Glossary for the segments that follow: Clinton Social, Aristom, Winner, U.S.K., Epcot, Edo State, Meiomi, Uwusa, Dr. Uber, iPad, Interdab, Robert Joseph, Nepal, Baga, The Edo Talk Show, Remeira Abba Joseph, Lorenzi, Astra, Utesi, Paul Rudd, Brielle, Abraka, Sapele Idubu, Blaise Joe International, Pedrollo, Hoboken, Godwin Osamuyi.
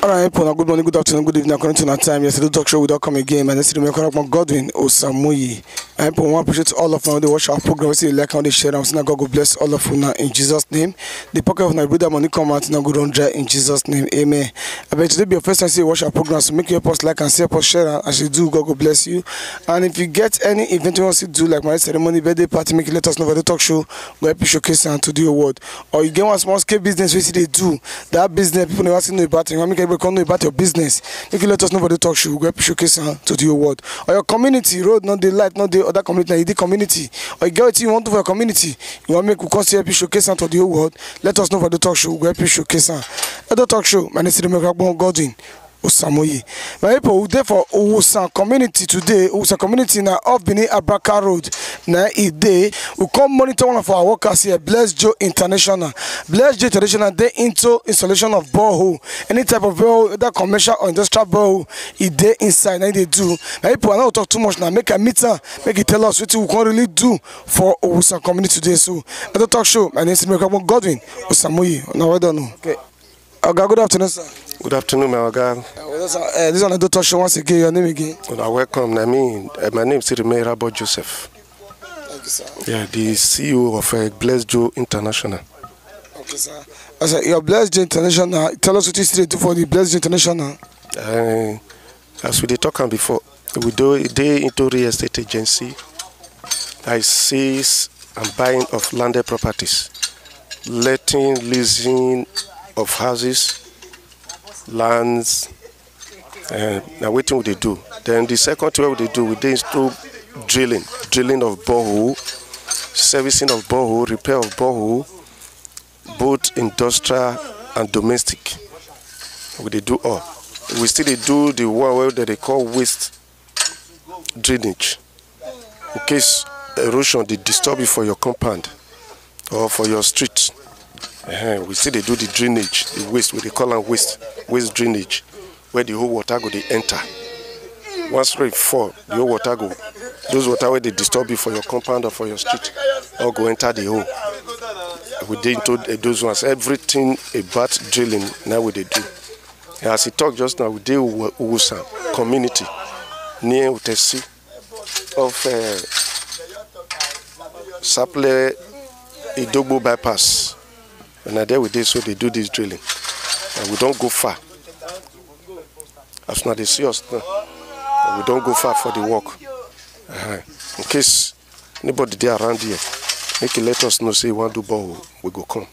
All right, people, good morning, good afternoon, good evening, according to our time. Yes, the Edo Talk Show will come again. And this is Godwin Osamuyi. I appreciate all of you. They watch our program. They like and they share. I'm saying God will bless all of you in Jesus' name. The pocket of my brother money come out now. Go down dry in Jesus' name. Amen. I bet today be your first time you watch our program. So make your post like and share, post share as you do. God will bless you. And if you get any event you want to do, like my ceremony, birthday party, make it let us know for the talk show. Go help you showcase and to do your word. Or you get one small scale business which they do. That business people never see no about. You want make everybody know about your business. Make it let us know for the talk show. Go help you showcase and to do your word. Or your community road, not the light, not the other community, the community, or you get what you want to for your community, you want to make us help you showcase and to the whole world. Let us know for the talk show. We help you showcase and the talk show. My name is Remeira Godwin Osamuyi. My people, therefore, Uwusa community today, Uwusa community now off Benin Abraka Road. Now, a day we come monitor one of our workers here, Blaise Joe International. Blaise Joe International, they into installation of borehole, any type of borehole, either commercial or industrial borehole. If they inside, now they do. My people, I don't talk too much now. Make a meter, make it tell us what we can really do for Uwusa community today. So, at the talk show, my name is Godwin Osamuyi. Now, I don't know. Okay. Good afternoon, sir. Good afternoon, my girl. This is on the talk show once again. Your name again? Well, welcome. My name is Remeira Abba Joseph. Thank you, sir. Yeah, the CEO of Blaise Joe International. Okay, sir. Your Blaise Joe International, tell us what you do for the Blaise Joe International. As we did talking before, we do a day into real estate agency that sales and buying of landed properties, letting, leasing of houses, lands, now waiting what they do. Then the second thing what they do, they do drilling of borehole, servicing of borehole, repair of borehole, both industrial and domestic. What they do all. We still they do the one that they call waste drainage. In case erosion they disturb you for your compound or for your street. We see they do the drainage, the waste, what they call them waste drainage, where the whole water go they enter. Once rain fall, the whole water go, those water where they disturb you for your compound or for your street, all go enter the hole. We did told those ones everything about drilling. Now what they do. As he talked just now, we did Uwusa community near Utesi of Sapele Idubu bypass. And there we did, so they do this drilling. And we don't go far. As now they see us, no. We don't go far for the work. In case anybody there around here, make it let us know, say, one do ball, we go come.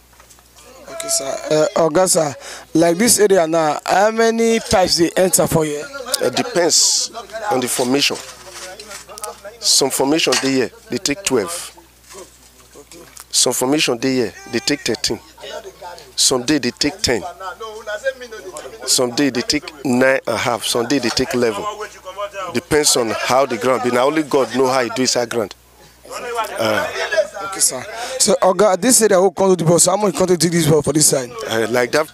Okay, sir. Augusta, like this area now, how many pipes they enter for you? It depends on the formation. Some formation they here, they take 12. Some formation they here, they take 13. Some day they take 10. Some day they take 9.5. Some day they take 11. Depends on how the ground be. Now only God know how he do his ground. Okay, sir. So, Oga, this area who come to the boss, so how much come to dig this well for this side? Like that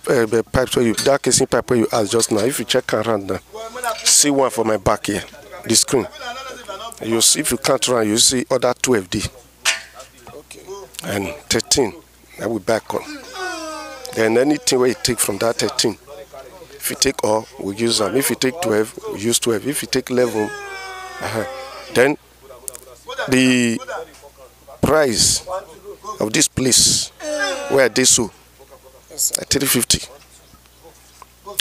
pipe where you, that casing pipe where you asked just now. If you check around now, see one for my back here, the screen. You see, if you can't run, you see other 12D and 13. That we back on. Then anything where you take from that 13, if you take all, we use them. If you take 12, we use 12. If you take 11, then the price of this place where they so at 350.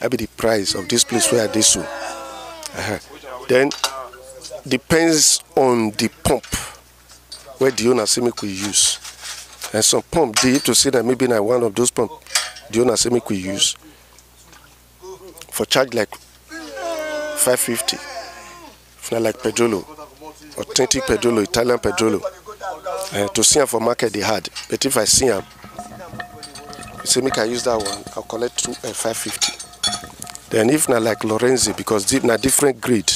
That be the price of this place where they so. Then depends on the pump where the owner say make we use. And some pump, they have to say that maybe not one of those pumps the owner say make we use. For charge like 550. If not like Pedrollo, authentic Pedrollo, Italian Pedrollo. To see them for market they had. But if I see them, you say make I use that one, I'll collect 550. Then if not like Lorenzi, because they are different grade.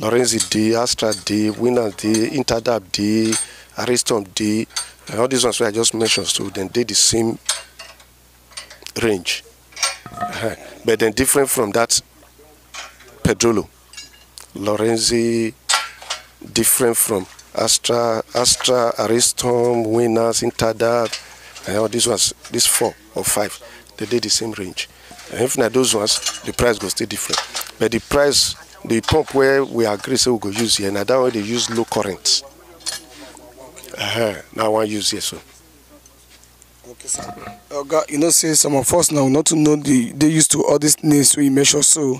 Lorenzi D, Astra D, Winner D, Interdab D, Aristom D, and all these ones I just mentioned, so then they the same range. But then different from that Pedrollo. Lorenzi, different from Astra, Aristom, Winners, Interdab, and all these ones, these 4 or 5, they did the same range. And if not those ones, the price goes stay different. But the price, the pump where we agree, so we go use here. Now that way they use low current. Now one use here, so. Okay, sir. God, you know, say some of us now not to know they used to all these names we measure. So,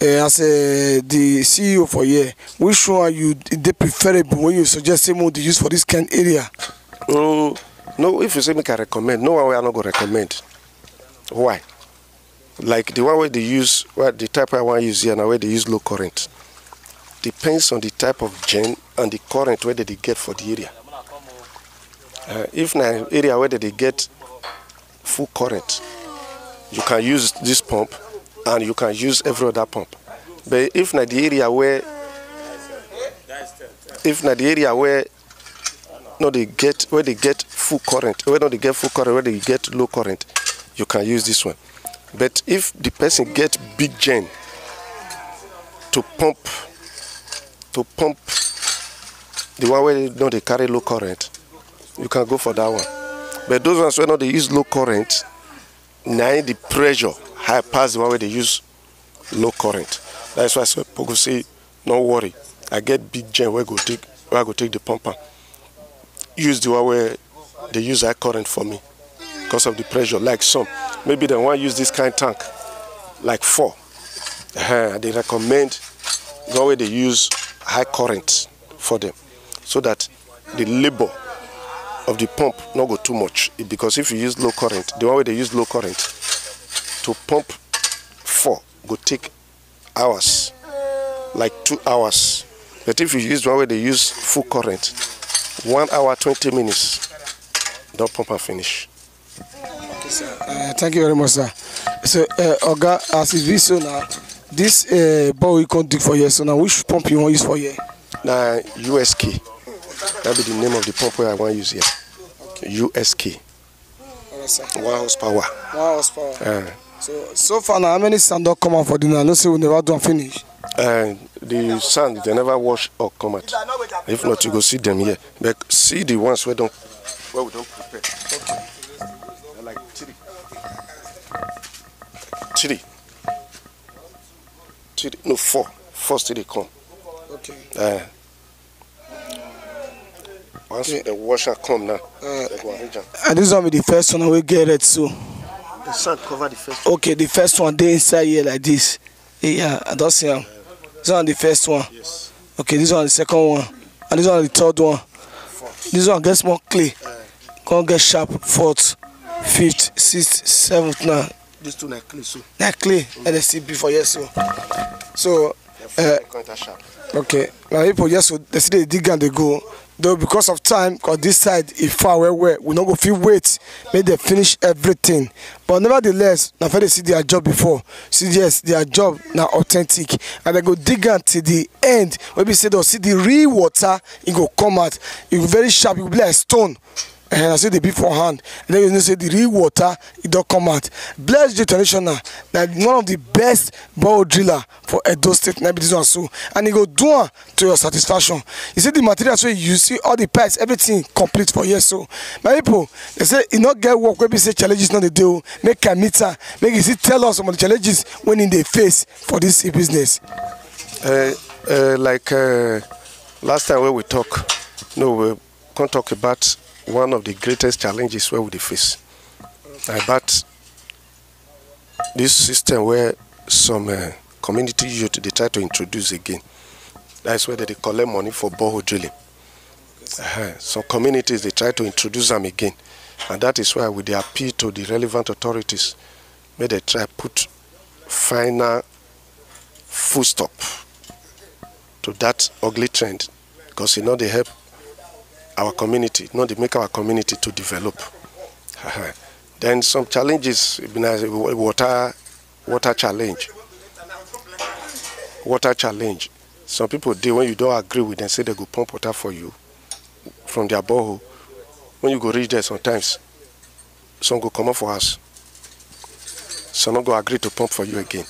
as the CEO for here, which one are you the preferable when you suggest same one they use for this kind of area? No, if you say me can recommend, no one we are not going to recommend. Why? Like the one where they use, well, the type I want to use here and where they use low current. Depends on the type of gen and the current where they get for the area. If in an area where they get full current, you can use this pump and you can use every other pump. But if not the area where no they get where they get full current, where not they get full current, where they get low current, you can use this one. But if the person get big gen to pump the one where they know they carry low current, you can go for that one. But those ones where not they use low current, now the pressure high pass the one where they use low current. That's why some people say, no worry, I get big gen where I go take the pumper. Use the one where they use high current for me because of the pressure. Like some, maybe they want to use this kind of tank, like 4. They recommend the one where they use high current for them so that the labor of the pump not go too much, because if you use low current, the one way they use low current to pump 4 go take hours, like 2 hours. But if you use the one way they use full current, 1 hour 20 minutes, don't pump and finish. Okay, sir. Thank you very much, sir. So, Oga, as it is so now, this ball you can't do for you. So now, which pump you want to use for you? Now, U.S.K. That be the name of the pump where I want to use here. Okay. U.S.K. Right, 1 horsepower. 1 horsepower. So far now, how many sand don't come out for dinner? No, say we never do and finish. The sand they never wash or come out. If not, you go see them here. But see the ones where don't we don't prepare. Okay. They're like 3, 4. First 3 they come. Okay. Once the washer come now, and this one be the first one we get it, so. The sand cover the first one. Okay, the first one they inside here like this. Yeah, I don't see them. This one the first one. Yes. Okay, this one the second one. And this one the third one. Fourth. This one gets more clay. Can't get sharp. 4th, 5th, 6th, 7th now. These 2 like clay, so. Like clay, and they still before yes, so. So, okay, now people yes, so they see they dig and they go. Though because of time, because this side is far away, we don't go feel wait, make they finish everything. But nevertheless, now they see their job before. See yes, their job now authentic. And they go dig until the end. When we say they'll see the real water, it go come out. It will be very sharp, it will be like a stone. And I see the beforehand. And then you say the real water, it don't come out. Blaise Joe International, that one of the best ball driller for Edo State, and this one so. And he go do to your satisfaction. You see the material so you see all the parts, everything complete for you. So my people, they say you not get work, we say challenges not the deal. Make a meter, make you see tell us some of the challenges when in the face for this business. Last time when we talk, no, we can't talk about one of the greatest challenges where we face. But this system where some community youth, they try to introduce again. That's where they collect money for borehole drilling. Some communities, they try to introduce them again. And that is why we appeal to the relevant authorities, where they try to put final full stop to that ugly trend, because you know they help our community, not to make our community to develop. Then some challenges, water challenge. Water challenge. Some people do when you don't agree with them, say they go pump water for you from their borehole. When you go reach there, sometimes some go come up for us. Some not go agree to pump for you again.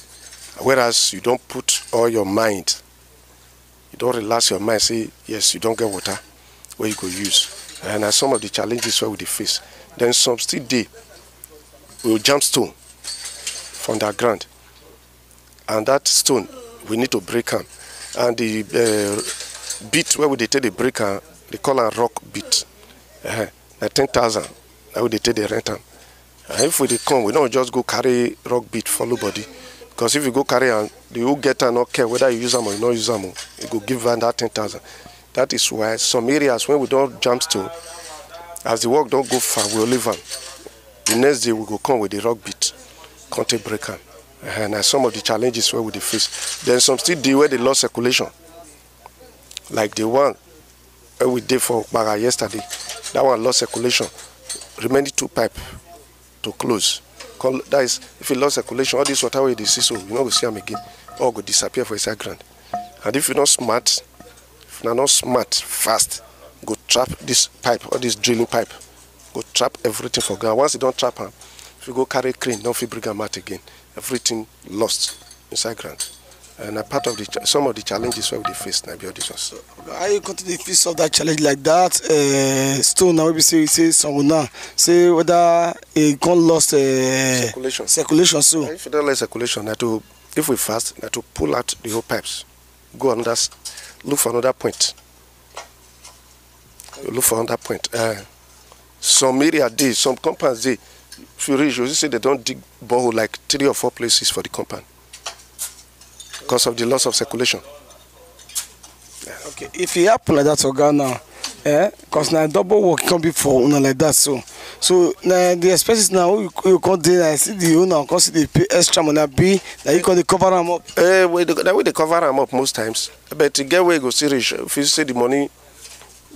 Whereas you don't put all your mind, you don't relax your mind, say yes, you don't get water where you go use. And that's some of the challenges where we face. Then some still day, we'll jump stone from the ground. And that stone, we need to break them. And the beat, where would they take the breaker, they call a rock beat. The 10,000, that would they take the rent. If we come, we don't just go carry rock beat for nobody. Because if you go carry and the whole getter not care whether you use them or you not use them, you go give them that 10,000. That is why some areas when we don't jump to, as the work don't go far, we'll leave them. The next day we go come with the rock beat, content breaker. And some of the challenges where we face. Then some still deal with the low circulation. Like the one where we did for Baga yesterday. That one low circulation. Remaining two pipe to close. That is, if you lost circulation, all this water way they see, so you know we see them again. All go disappear for inside ground. And if you're not smart, fast, go trap this pipe, all this drilling pipe. Go trap everything for ground. Once you don't trap them, if you go carry crane, don't feel bring them out again. Everything lost inside ground. And a part of the some of the challenges where we face now, how you got to the face of that challenge like that? Stone now we say someone now say whether it got lost circulation. So if you don't like circulation, that to if we fast, that to pull out the whole pipes, go another, look for another point. Some area did, some compounds they. If you reach, you see they don't dig borehole like 3 or 4 places for the compound. Because of the loss of circulation. Yeah. Okay, if it happen like that to Ghana, because now double work can be for owner like that. So now the expenses now you can't do. I see the owner because they pay extra money. Now you can cover them up. That way they cover them up most times. But to get where you go serious, if you say the money,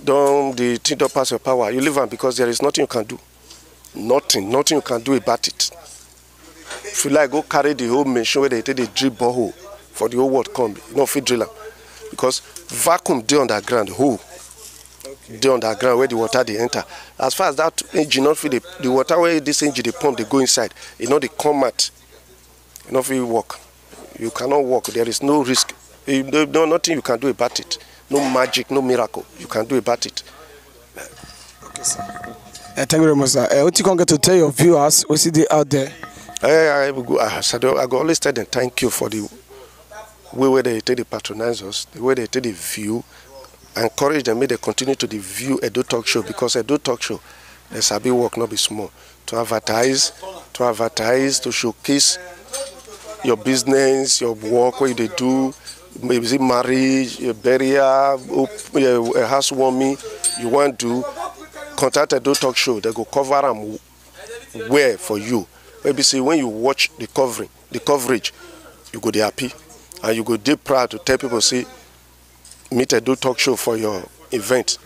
don't the thing don't pass your power. You leave them because there is nothing you can do. Nothing you can do about it. If you like, go carry the whole machine where they take the drip borehole. For the whole world come, no fit driller, because vacuum they underground, hole they underground where the water they enter. As far as that engine not fit, the water where this engine they pump they go inside, you know they come out, you know fit work. You cannot work. There is no risk. No nothing you can do about it. No magic, no miracle you can do about it. Okay, sir. Thank you very much, sir. What you can get to tell your viewers, we see they out there. I go always tell them thank you for the. Where they take the patronize us, the way they take the view, encourage them, may they continue to the view Edo Talk Show, because Edo Talk Show, there's a big work, not be small. To showcase your business, your work, what they do, maybe marriage, your burial, your housewarming, you want to contact Edo Talk Show, they go cover them where for you. Maybe see when you watch the covering, the coverage, you go there happy. And you go deep proud to tell people, see, meet Edo Talk Show for your event.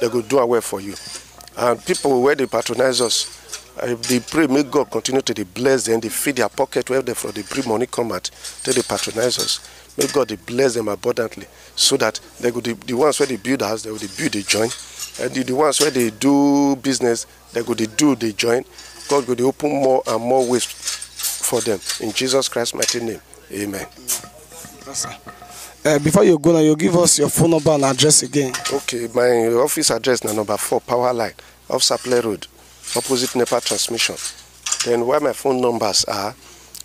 They go do away for you. And people, where they patronize us, they pray, may God continue to bless them. They feed their pocket where they from the pre money come at, till they patronize us. May God bless them abundantly, so that they go, the ones where they build the house, they will build, they join. And the ones where they do business, they go, they do, they join. God go, they open more and more ways for them. In Jesus Christ's mighty name, amen. Before you go now, you give us your phone number and address again. Okay, my office address now, number 4, power line, off Sapele Road, opposite Nepal transmission. Then where my phone numbers are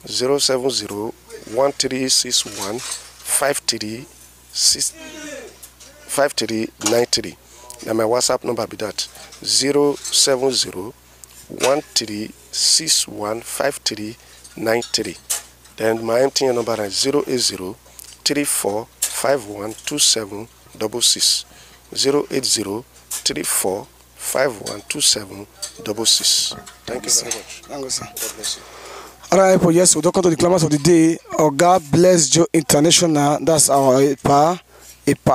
070-1361-5393. And my WhatsApp number be that 070-1361-5393. Then my MTN number is 080-3451-2766. 080-3451-2766. Thank you so much. Thank you, sir. God bless you. All right, people, yes, we welcome to the climax of the day. Our God bless Joe International. That's our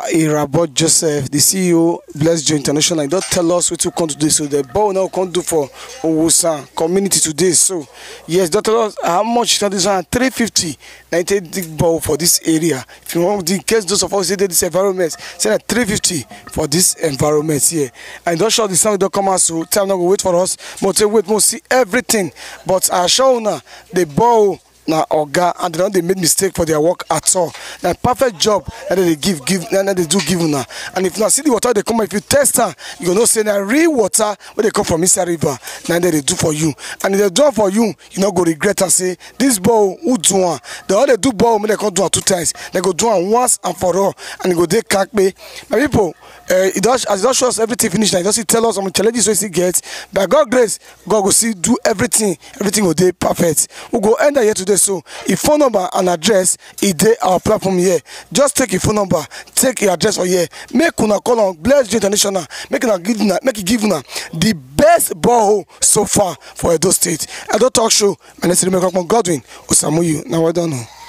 Robert Joseph, the CEO, Blaise Joe International. He don't tell us what you can do. So the boy now can do for Uwusa community today. So yes, don't tell us how much that is. 350 90 bowl for this area. If you want, in case those of us say this environment, say that 350 for this environment here. And don't show the sound don't come out. So time now go wait for us. But wait, we'll see everything. But I show now the bowl. now Oga, and they don't make mistake for their work at all. Now perfect job that they give, and they do give now. And if not see the water they come, if you test her, you gonna say now real water where they come from Mr. River. Now they do for you, and if they do for you, you not go regret and say this bowl who do one. The other do bowl when they come do it two times. They go do it once and for all, and they go they can't pay. My people, it does as it does show us everything finished. Now it does tell us how many challenges we see get. By God's grace, God will see do everything. Everything will be perfect. We'll go end here today. So a phone number and address is there our platform here. Just take your phone number, take your address for here. Make una call on Blaise Joe International. Make it give na, make it give na the best borehole so far for Edo State. Edo Talk Show. My name is Godwin Osamuyi. Now I don't know.